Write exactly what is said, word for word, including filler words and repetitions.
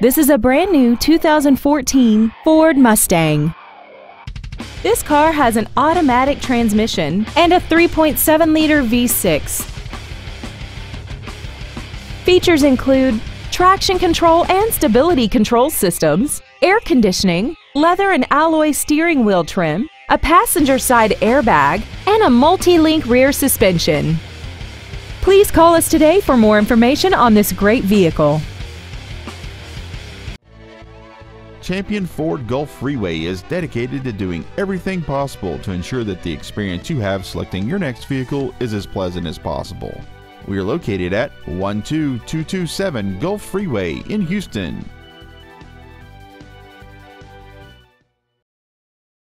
This is a brand new two thousand fourteen Ford Mustang. This car has an automatic transmission and a three point seven liter V six. Features include traction control and stability control systems, air conditioning, leather and alloy steering wheel trim, a passenger side airbag, and a multi-link rear suspension. Please call us today for more information on this great vehicle. Champion Ford Gulf Freeway is dedicated to doing everything possible to ensure that the experience you have selecting your next vehicle is as pleasant as possible. We are located at one two two two seven Gulf Freeway in Houston.